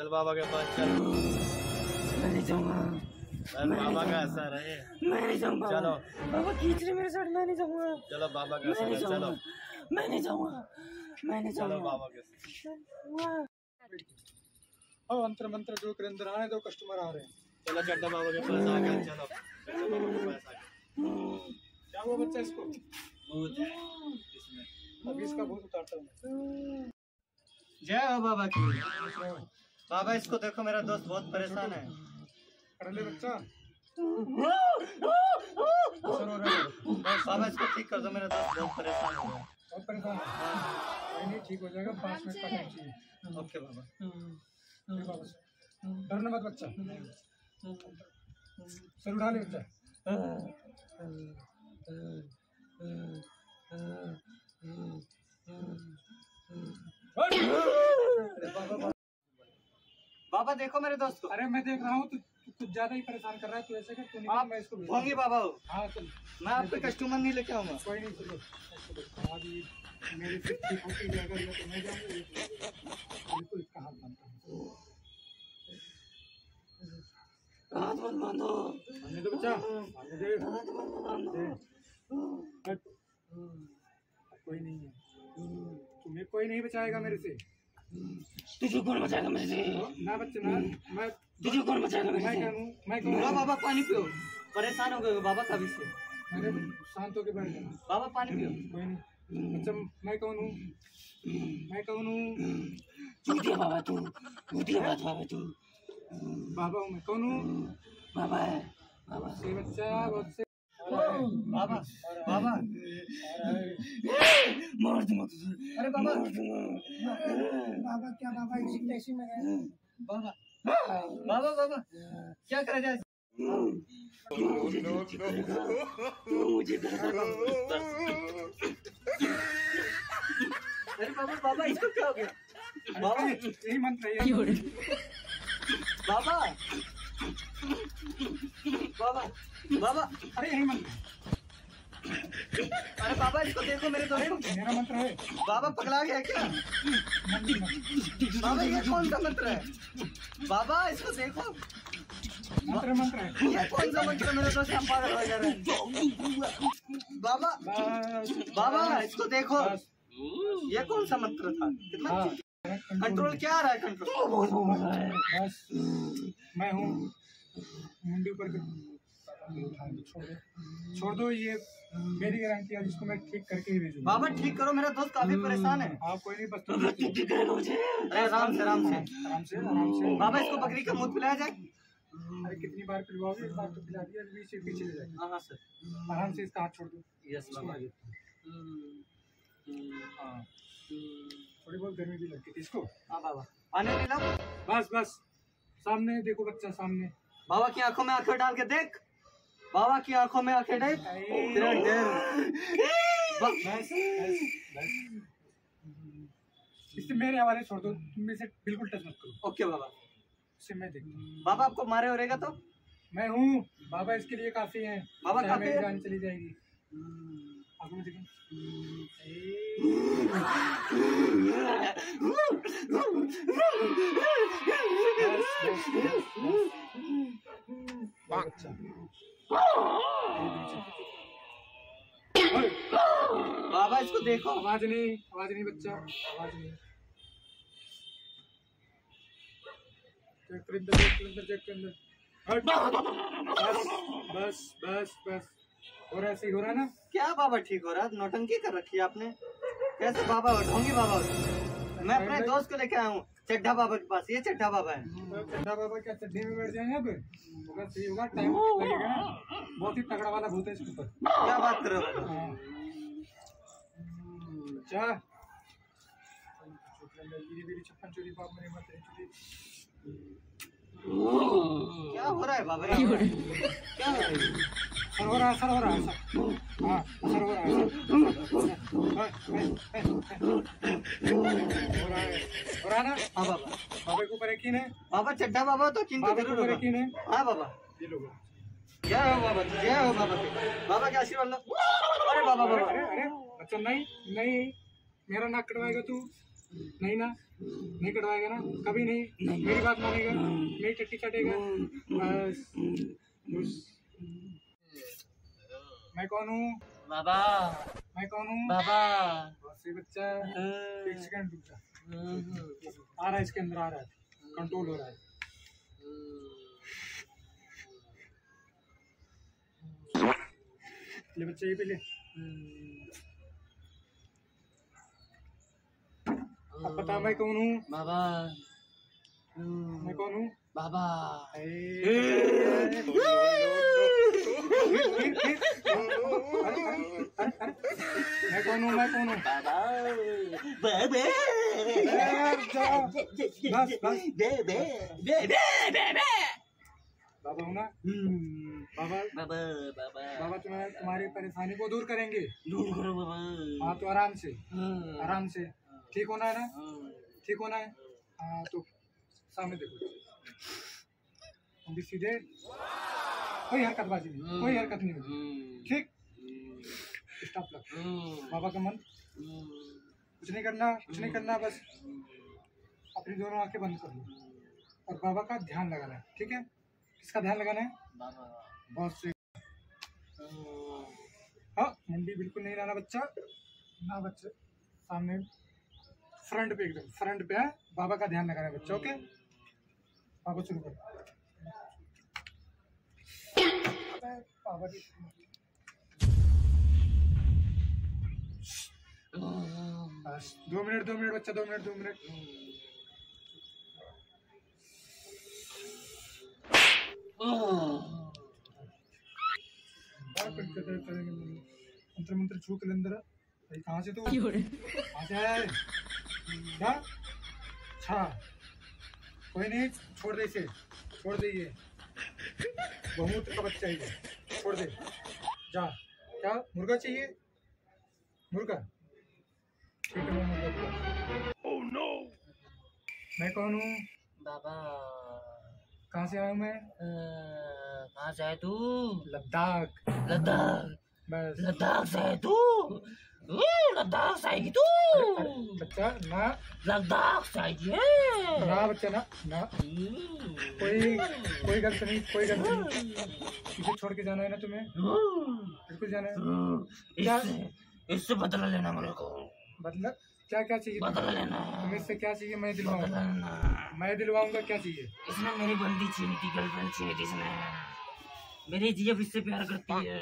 चल बाबा के पास चल। मैं नहीं जाऊंगा। बाबा का असर है। मैं नहीं जाऊंगा। चलो बाबा खींच रहे मेरे साथ। मैं नहीं जाऊंगा। चलो बाबा का असर है। चलो मैं नहीं जाऊंगा। मैं नहीं जाऊंगा। चलो बाबा के साथ। अब अंतर मंत्र जो करेंद्र आने दो, कस्टमर आ रहे हैं। चलो चड्डा बाबा के पास आ गया। चलो क्या हुआ बच्चा इसको? भूत है इसमें। अभी इसका भूत उतारता हूँ। जय हो बाबा की। बाबा इसको देखो, मेरा दोस्त बहुत परेशान है। अरे बच्चा बाबा इसको ठीक कर दो, मेरा दोस्त बहुत परेशान हो गया। बहुत परेशान है। नहीं ठीक हो जाएगा, 5 मिनट का चाहिए। ओके बाबा। डरना मत बच्चा। सर उठा ले बच्चा। बाबा देखो मेरे दोस्त को। अरे मैं देख रहा हूँ तू कुछ ज्यादा ही परेशान कर रहा है। तू ऐसे कर, तू नहीं मैं इसको होंगी बाबा। हाँ चल, मैं आपके कस्टमर नहीं लेके आऊंगा। कोई नहीं चलो। अभी मेरी फिफ्टी होती है, अगर मैं तुम्हें जाऊँगा बिल्कुल इसका हाथ बनता है। हाथ मत बांधो। हमने तो बच्चा कोई नहीं है, तुम्हें कोई नहीं बचाएगा मेरे से। तुझे कौन बचाएगा मेरे से? ना बच्चे ना, मैं तुझे कौन बचाएगा मेरे से? मैं कहूँगा बाबा पानी पियो, परेशान हो गए बाबा कभी से। मैंने शांत होकर बैठ जाना। बाबा पानी पियो। कोई नहीं बच्चा, मैं कौन हूँ? मैं कौन हूँ? चूतिया बाबा तू, चूतिया बाबा तू। बाबा हूँ मैं। कौन हूँ? बाबा है। बाबा से बच्चा बहुत से। बाबा बाबा मार दूंगा तुझे। अरे बाबा बाबा क्या बाबा इसी में है। बाबा बाबा बाबा क्या करा जाए? मुझे अरे बाबा बाबा इसको क्या हो गया? बाबा यही मंत्र है बाबा। बाबा बाबा अरे यही मंत्र। अरे बाबा इसको देखो मेरे दोस्त, मेरा मंत्र है। बाबा पकड़ा गया क्या? बाबा ये कौन सा मंत्र है? बाबा इसको देखो, मंत्र मंत्र है। ये कौन सा मंत्र है? मेरे दोस्त हम पागल हो जा रहे हैं। बाबा बाबा इसको देखो, ये कौन सा मंत्र था? कितना कंट्रोल क्या आ रहा है? कंट्रोल बस मैं हूँ। मुंडी ऊपर छोड़ दो, ये मेरी गारंटी है जिसको मैं ठीक करके ही भेजूँ। बाबा ठीक करो, मेरा दोस्त काफी परेशान है। आप कोई नहीं बस आराम से आराम से आराम से आराम से। बाबा इसको बकरी का मुँह पिलाया जाए। अरे कितनी बार पिलवाओगे? एक बार तो पिला दिया, अभी से पीछे ले जाएगा। हाँ सर आराम से इसका हाथ छोड़ दो। यस बाबा। हाँ थोड़ी बहुत गर्मी भी लगती थी इसको। हाँ बाबा आने मिला। बस बस सामने देखो बच्चा, सामने बाबा की आंखों में आंखें डाल के देख। बाबा की आंखों में आंखें डाल। इससे मेरे हवाले छोड़ दो, तुम इसे बिल्कुल टच मत करो। ओके बाबा। इससे मैं देखता हूँ। बाबा आपको मारे हो रहेगा तो मैं हूँ बाबा, इसके लिए काफी है। बाबा काफी जान चली जाएगी। आंखों में देखें। बाबा इसको देखो। आवाज नहीं, आवाज नहीं बच्चा, आवाज नहीं। बस बस बस हो रहा, सही हो रहा ना? क्या बाबा ठीक हो रहा? नौटंकी कर रखी है आपने। कैसे बाबा उठाऊंगी बाबा? मैं अपने दोस्त को लेके आया हूँ चड्ढा बाबा के पास। ये चड्ढा बाबा है। चड्ढा बाबा क्या चड्ढे में बैठ जाएंगे? अब होगा सही होगा, टाइम लगेगा ना। बहुत ही तगड़ा वाला भूत है इसके ऊपर। क्या बात कर रहे हो? अच्छा छप्पन चोरी बाप मेरे मत चोरी। क्या हो रहा है बाबा? क्या हो रहा है? सर हो रहा, सर हो रहा। हाँ सर हो रहा है। हो रहा ना? हाँ बाबा। बाबा के ऊपर यकीन है? बाबा चड्ढा बाबा तो चिंता जरूर यकीन है। हाँ बाबा ये लोग। जय हो बाबा, जय हो बाबा। बाबा का आशीर्वाद। अरे बाबा बाबा। अरे अरे बच्चा नहीं नहीं, मेरा नाक कटवाएगा तू। नहीं ना नहीं कटवाएगा ना, कभी नहीं मेरी बात मानेगा, मेरी टट्टी कटेगा बस। मैं कौन हूँ बाबा, मैं कौन हूँ बाबा। बच्चा एक सेकंड रुक जा, आ रहा है इसके अंदर, आ रहा है, कंट्रोल हो रहा है। ले बच्चा ये पी ले, अब पता मैं कौन हूँ बाबा, मैं कौन हूँ बाबा। मैं कौन हूँ, मैं कौन हूँ बाबा। बे बस बस बे बाबा हूँ ना बाबा। बाबा बाबा बाबा तुम्हारी परेशानी को दूर करेंगे, दूर करो बाबा। हाँ तो आराम से, आराम से ठीक होना है ना, ठीक होना है। हाँ तो सामने देखो, अभी सीधे, कोई हरकतबाजी नहीं, कोई हरकत नहीं होगी, ठीक। स्टॉप लग बाबा का मन, कुछ नहीं करना, कुछ नहीं करना, बस अपनी दोनों आंखें बंद कर लो और बाबा का ध्यान लगाना है, ठीक है। किसका ध्यान लगाना है बाबा, बहुत से। हाँ मुंडी बिल्कुल नहीं लाना बच्चा, ना बच्चा सामने फ्रंट पे, एकदम फ्रंट पे है, बाबा का ध्यान लगाना है बच्चा, ओके। बाबा शुरू कर, बाबा जी बस 2 मिनट, 2 मिनट बच्चा, 2 मिनट, 2 मिनट। मंत्र मंत्र छू के अंदर कहाँ से, तो कहाँ से आया है? अच्छा कोई नहीं, छोड़ दे इसे, छोड़ दे, ये बहुत का बच्चा है, छोड़ दे जा। क्या मुर्गा चाहिए, मुर्गा, ठीक है मुर्गा। ओह नो, मैं कौन हूँ बाबा, कहाँ से आया मैं, कहाँ से आया तू, लद्दाख, लद्दाख, बस लद्दाख से आया तू, लद्दाख से आएगी तू बच्चा, ना लद्दाख से आएगी ना बच्चा, ना ना कोई कोई गलत नहीं, कोई गलत नहीं, इसे छोड़ के जाना है ना तुम्हें, बिल्कुल जाना है। क्या इससे बदला लेना, मेरे को बदला, क्या क्या चाहिए तुम्हें, इससे क्या चाहिए, मैं दिलवाऊंगा, मैं दिलवाऊंगा, क्या चाहिए इसमें, मेरी बंदी चाहिए थी, गर्लफ्रेंड चाहिए थी इसमें, मेरी जीव इससे प्यार करती है,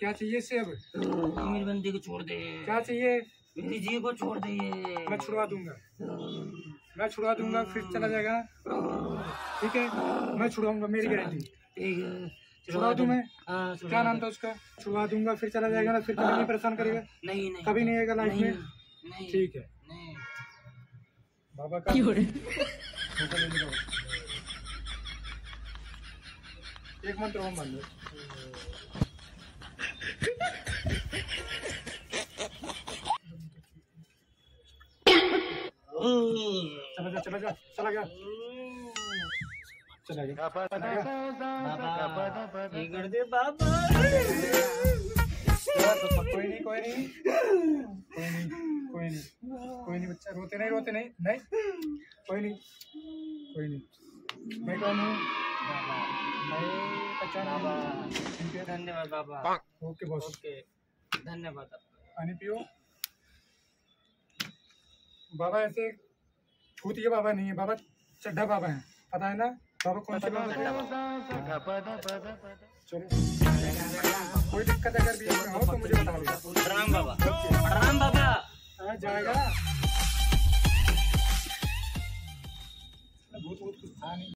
क्या चाहिए इससे, अब मेरी बंदी को छोड़ दे, क्या चाहिए, मेरी जीव को छोड़ दे, मैं छुड़वा दूंगा, मैं छुड़वा दूंगा, फिर चला जाएगा, ठीक है मैं छुड़वाऊंगा, मेरी गारंटी, छुड़वा दूं मैं, क्या नाम था उसका, छुड़वा दूंगा, फिर चला जाएगा ना, फिर कभी नहीं परेशान करेगा, नहीं नहीं कभी नहीं आएगा लाइफ में, ठीक है नहीं। बाबा का एक मंत्र हम मान लो, चला जा, चला जा, चला गया, चला गया बाबा। कोई नहीं, कोई नहीं, कोई नहीं, कोई नहीं, कोई नहीं बच्चा, रोते नहीं, रोते नहीं, नहीं कोई नहीं, कोई नहीं। मैं कौन हूँ बाबा, धन्यवाद बाबा, ओके बॉस, ओके धन्यवाद। पानी पियो बाबा, ऐसे भूतिया बाबा नहीं है बाबा, चड्ढा बाबा है, पता है ना बाबा कौन सा बाबा। चलो कोई दिक्कत अगर भी हो तो मुझे बता दो। राम बाबा, राम बाबा जाएगा।